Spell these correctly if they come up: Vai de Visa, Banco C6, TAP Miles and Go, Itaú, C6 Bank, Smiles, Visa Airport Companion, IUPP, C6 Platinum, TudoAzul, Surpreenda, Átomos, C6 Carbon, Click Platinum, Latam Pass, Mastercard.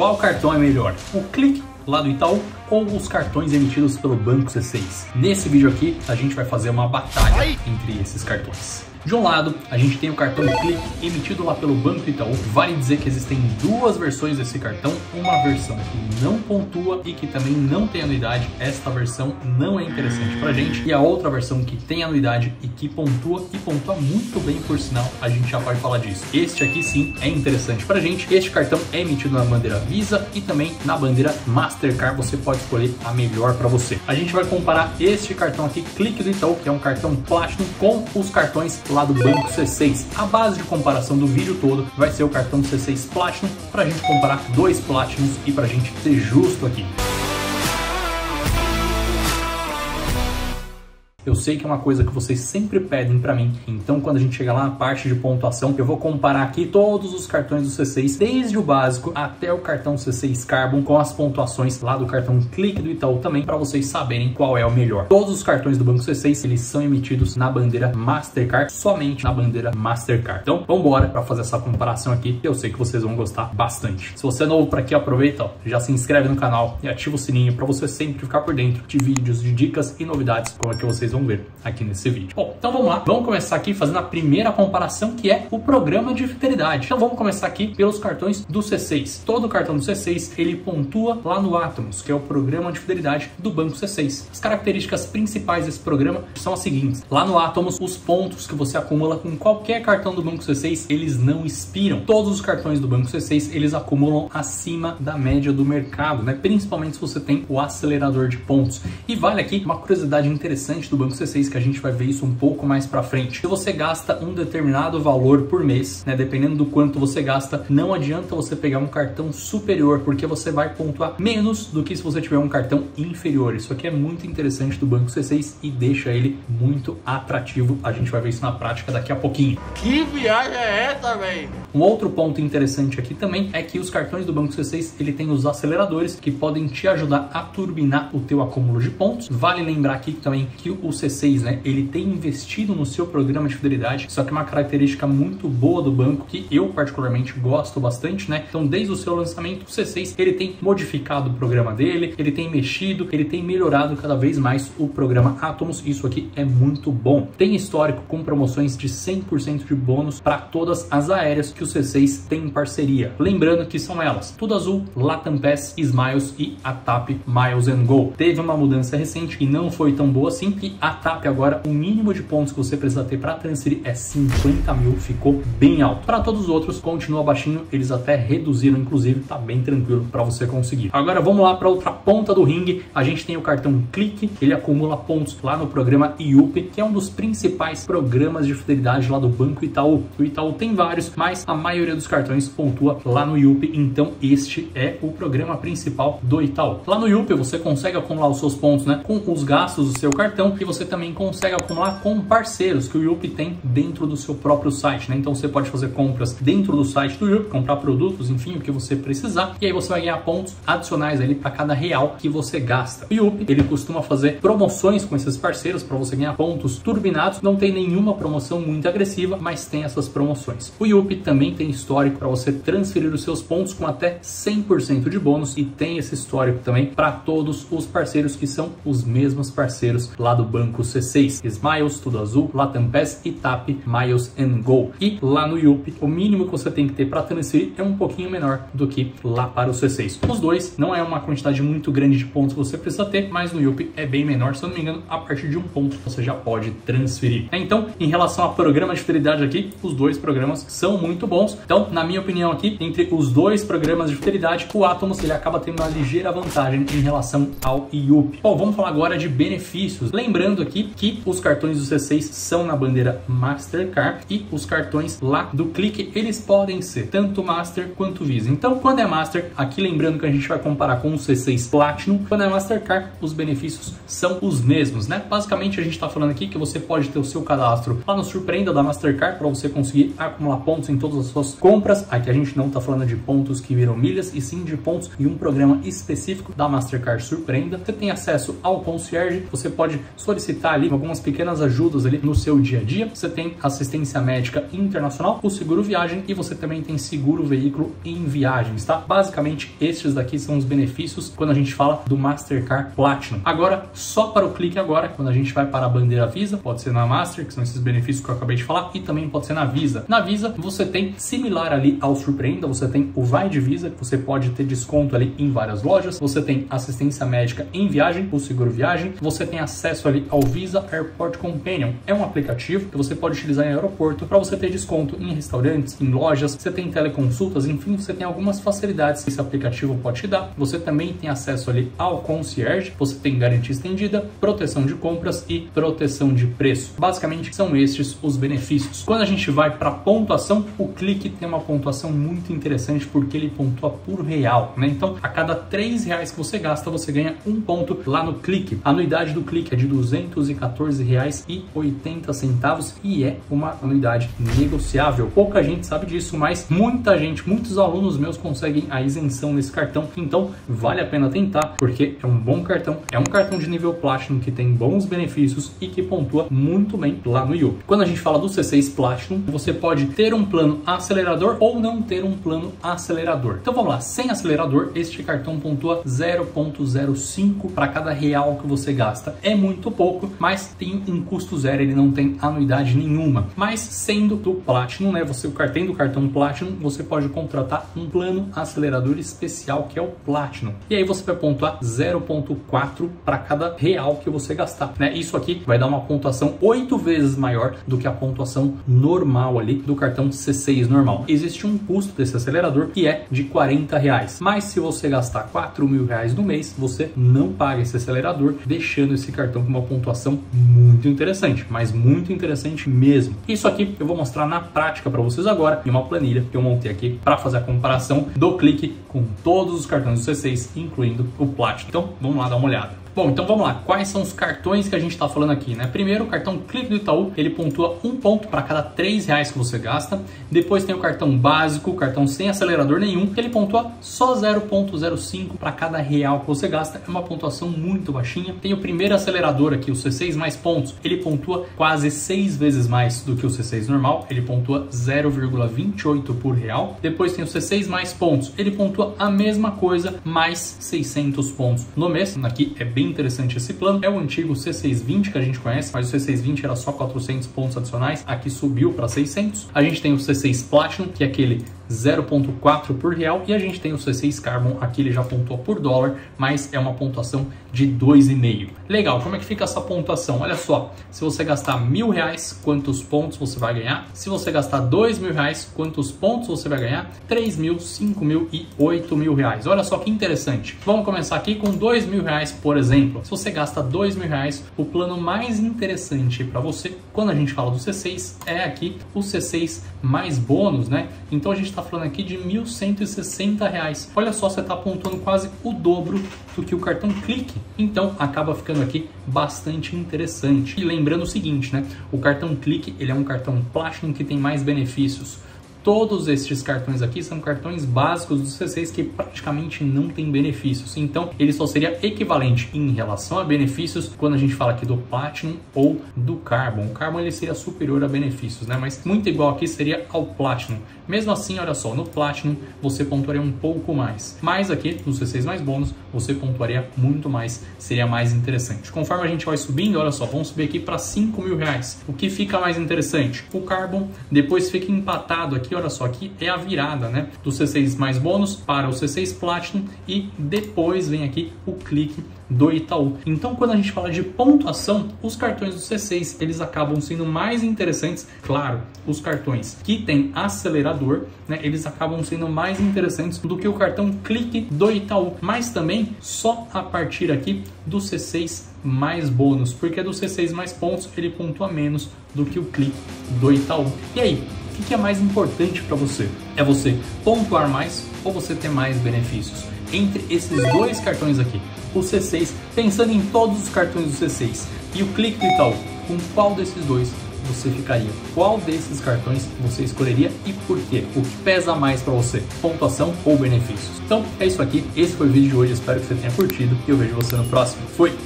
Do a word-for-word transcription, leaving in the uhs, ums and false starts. Qual cartão é melhor? O Clique lá do Itaú ou os cartões emitidos pelo Banco C seis? Nesse vídeo aqui, a gente vai fazer uma batalha entre esses cartões. De um lado, a gente tem o cartão Clique emitido lá pelo Banco Itaú. Vale dizer que existem duas versões desse cartão. Uma versão que não pontua e que também não tem anuidade. Esta versão não é interessante pra gente. E a outra versão que tem anuidade e que pontua, e pontua muito bem, por sinal, a gente já vai falar disso. Este aqui sim é interessante pra gente. Este cartão é emitido na bandeira Visa e também na bandeira Mastercard. Você pode escolher a melhor pra você. A gente vai comparar este cartão aqui, Clique do Itaú, que é um cartão Platinum, com os cartões lá do Banco C seis. A base de comparação do vídeo todo vai ser o cartão C seis Platinum, para a gente comparar dois Platinums e para a gente ser justo aqui. Eu sei que é uma coisa que vocês sempre pedem para mim, então quando a gente chegar lá na parte de pontuação, eu vou comparar aqui todos os cartões do C seis, desde o básico até o cartão C seis Carbon, com as pontuações lá do cartão Clique do Itaú também, para vocês saberem qual é o melhor. Todos os cartões do Banco C seis, eles são emitidos na bandeira Mastercard, somente na bandeira Mastercard. Então, vamos embora para fazer essa comparação aqui, que eu sei que vocês vão gostar bastante. Se você é novo por aqui, aproveita, ó, já se inscreve no canal e ativa o sininho para você sempre ficar por dentro de vídeos, de dicas e novidades, como é que vocês vão ver aqui nesse vídeo. Bom, então vamos lá. Vamos começar aqui fazendo a primeira comparação, que é o programa de fidelidade. Então vamos começar aqui pelos cartões do C seis. Todo cartão do C seis, ele pontua lá no Átomos, que é o programa de fidelidade do Banco C seis. As características principais desse programa são as seguintes. Lá no Átomos, os pontos que você acumula com qualquer cartão do Banco C seis, eles não expiram. Todos os cartões do Banco C seis, eles acumulam acima da média do mercado, né? Principalmente se você tem o acelerador de pontos. E vale aqui uma curiosidade interessante do Banco C seis, que a gente vai ver isso um pouco mais pra frente. Se você gasta um determinado valor por mês, né, dependendo do quanto você gasta, não adianta você pegar um cartão superior, porque você vai pontuar menos do que se você tiver um cartão inferior. Isso aqui é muito interessante do Banco C seis e deixa ele muito atrativo. A gente vai ver isso na prática daqui a pouquinho. Que viagem é essa, velho? Um outro ponto interessante aqui também é que os cartões do Banco C seis, ele tem os aceleradores que podem te ajudar a turbinar o teu acúmulo de pontos. Vale lembrar aqui também que o o C seis, né, ele tem investido no seu programa de fidelidade, só que uma característica muito boa do banco, que eu particularmente gosto bastante, né, então desde o seu lançamento, o C seis, ele tem modificado o programa dele, ele tem mexido, ele tem melhorado cada vez mais o programa Átomos, isso aqui é muito bom. Tem histórico com promoções de cem por cento de bônus para todas as aéreas que o C seis tem em parceria, lembrando que são elas: TudoAzul, Latam Pass, Smiles e a TAP Miles and Go. Teve uma mudança recente e não foi tão boa assim, que a TAP agora, o mínimo de pontos que você precisa ter para transferir é cinquenta mil, ficou bem alto. Para todos os outros, continua baixinho, eles até reduziram, inclusive, tá bem tranquilo para você conseguir. Agora vamos lá para outra ponta do ringue, a gente tem o cartão Clique, ele acumula pontos lá no programa I U P P, que é um dos principais programas de fidelidade lá do Banco Itaú. O Itaú tem vários, mas a maioria dos cartões pontua lá no I U P P, então este é o programa principal do Itaú. Lá no I U P P você consegue acumular os seus pontos, né, com os gastos do seu cartão, e você também consegue acumular com parceiros que o I U P P tem dentro do seu próprio site, né? Então você pode fazer compras dentro do site do I U P P, comprar produtos, enfim, o que você precisar, e aí você vai ganhar pontos adicionais ali para cada real que você gasta. O I U P P, ele costuma fazer promoções com esses parceiros para você ganhar pontos turbinados. Não tem nenhuma promoção muito agressiva, mas tem essas promoções. O I U P P também tem histórico para você transferir os seus pontos com até cem por cento de bônus, e tem esse histórico também para todos os parceiros que são os mesmos parceiros lá do Banco C seis: Smiles, TudoAzul, Latam Pass e TAP Miles and Go. E lá no I U P P, o mínimo que você tem que ter para transferir é um pouquinho menor do que lá para o C seis. Os dois não é uma quantidade muito grande de pontos que você precisa ter, mas no I U P P é bem menor. Se eu não me engano, a partir de um ponto você já pode transferir. Então, em relação a programa de fidelidade aqui, os dois programas são muito bons. Então, na minha opinião aqui, entre os dois programas de fidelidade, o Átomos, ele acaba tendo uma ligeira vantagem em relação ao I U P P. Bom, vamos falar agora de benefícios. Lembrando Lembrando aqui que os cartões do C seis são na bandeira Mastercard, e os cartões lá do Clique, eles podem ser tanto Master quanto Visa. Então, quando é Master, aqui lembrando que a gente vai comparar com o C seis Platinum, quando é Mastercard, os benefícios são os mesmos, né? Basicamente, a gente está falando aqui que você pode ter o seu cadastro lá no Surpreenda da Mastercard para você conseguir acumular pontos em todas as suas compras. Aqui a gente não está falando de pontos que viram milhas, e sim de pontos em um programa específico da Mastercard Surpreenda. Você tem acesso ao concierge, você pode solicitar solicitar ali algumas pequenas ajudas ali no seu dia a dia. Você tem assistência médica internacional, o seguro viagem e você também tem seguro veículo em viagens, tá? Basicamente, estes daqui são os benefícios quando a gente fala do Mastercard Platinum. Agora, só para o clique agora, quando a gente vai para a bandeira Visa, pode ser na Master, que são esses benefícios que eu acabei de falar, e também pode ser na Visa. Na Visa, você tem, similar ali ao Surpreenda, você tem o Vai de Visa, que você pode ter desconto ali em várias lojas, você tem assistência médica em viagem, o seguro viagem, você tem acesso ali ao Visa Airport Companion. É um aplicativo que você pode utilizar em aeroporto para você ter desconto em restaurantes, em lojas, você tem teleconsultas, enfim, você tem algumas facilidades que esse aplicativo pode te dar. Você também tem acesso ali ao concierge, você tem garantia estendida, proteção de compras e proteção de preço. Basicamente, são estes os benefícios. Quando a gente vai para pontuação, o clique tem uma pontuação muito interessante porque ele pontua por real, né? Então, a cada três reais que você gasta, você ganha um ponto lá no clique. A anuidade do clique é de duzentos e quatorze reais e oitenta centavos e é uma anuidade negociável. Pouca gente sabe disso, mas muita gente, muitos alunos meus conseguem a isenção nesse cartão. Então, vale a pena tentar porque é um bom cartão, é um cartão de nível Platinum que tem bons benefícios e que pontua muito bem lá no I U P P. Quando a gente fala do C seis Platinum, você pode ter um plano acelerador ou não ter um plano acelerador. Então vamos lá, sem acelerador, este cartão pontua zero vírgula zero cinco para cada real que você gasta. É muito pouco, mas tem um custo zero, ele não tem anuidade nenhuma. Mas sendo do Platinum, né, você tendo o cartão Platinum, você pode contratar um plano acelerador especial que é o Platinum. E aí você vai pontuar zero vírgula quatro para cada real que você gastar, né? Isso aqui vai dar uma pontuação oito vezes maior do que a pontuação normal ali do cartão C seis normal. Existe um custo desse acelerador que é de quarenta reais, mas se você gastar quatro mil reais no mês, você não paga esse acelerador, deixando esse cartão com uma pontuação muito interessante, mas muito interessante mesmo. Isso aqui eu vou mostrar na prática para vocês agora em uma planilha que eu montei aqui para fazer a comparação do clique com todos os cartões do C seis, incluindo o Platinum. Então vamos lá dar uma olhada. Bom, então vamos lá, quais são os cartões que a gente está falando aqui, né? Primeiro, o cartão Clique do Itaú, ele pontua um ponto para cada três reais que você gasta. Depois tem o cartão básico, o cartão sem acelerador nenhum, que ele pontua só zero vírgula zero cinco para cada real que você gasta, é uma pontuação muito baixinha. Tem o primeiro acelerador aqui, o C seis mais pontos, ele pontua quase seis vezes mais do que o C seis normal, ele pontua zero vírgula vinte e oito por real. Depois tem o C seis mais pontos, ele pontua a mesma coisa, mais seiscentos pontos no mês. Aqui é bem interessante esse plano, é o antigo C seis vinte que a gente conhece, mas o C seis vinte era só quatrocentos pontos adicionais, aqui subiu para seiscentos. A gente tem o C seis Platinum, que é aquele zero vírgula quatro por real, e a gente tem o C seis Carbon, aqui ele já pontua por dólar, mas é uma pontuação de dois vírgula cinco. Legal, como é que fica essa pontuação? Olha só, se você gastar mil reais, quantos pontos você vai ganhar? Se você gastar dois mil reais, quantos pontos você vai ganhar? três mil, cinco mil e oito mil reais. Olha só que interessante. Vamos começar aqui com dois mil reais, por exemplo. Se você gasta dois mil reais, o plano mais interessante para você, quando a gente fala do C seis, é aqui o C seis mais bônus, né? Então a gente está falando aqui de mil cento e sessenta reais. Olha só, você está pontuando quase o dobro do que o cartão clique. Então acaba ficando aqui bastante interessante. E lembrando o seguinte, né? O cartão clique ele é um cartão Platinum que tem mais benefícios. Todos estes cartões aqui são cartões básicos do C seis que praticamente não tem benefícios. Então, ele só seria equivalente em relação a benefícios quando a gente fala aqui do Platinum ou do Carbon. O Carbon ele seria superior a benefícios, né? Mas muito igual aqui seria ao Platinum. Mesmo assim, olha só, no Platinum você pontuaria um pouco mais. Mas aqui no C seis mais bônus você pontuaria muito mais, seria mais interessante. Conforme a gente vai subindo, olha só, vamos subir aqui para cinco mil reais. O que fica mais interessante? O Carbon depois fica empatado aqui. Olha só, aqui é a virada, né? Do C seis mais bônus para o C seis Platinum e depois vem aqui o clique do Itaú. Então, quando a gente fala de pontuação, os cartões do C seis eles acabam sendo mais interessantes. Claro, os cartões que tem acelerador, né? Eles acabam sendo mais interessantes do que o cartão clique do Itaú, mas também só a partir aqui do C seis mais bônus, porque do C seis mais pontos ele pontua menos do que o clique do Itaú. E aí? O que é mais importante para você? É você pontuar mais ou você ter mais benefícios? Entre esses dois cartões aqui, o C seis, pensando em todos os cartões do C seis e o clique do Itaú, com qual desses dois você ficaria? Qual desses cartões você escolheria e por quê? O que pesa mais para você? Pontuação ou benefícios? Então é isso aqui, esse foi o vídeo de hoje, espero que você tenha curtido e eu vejo você no próximo. Fui!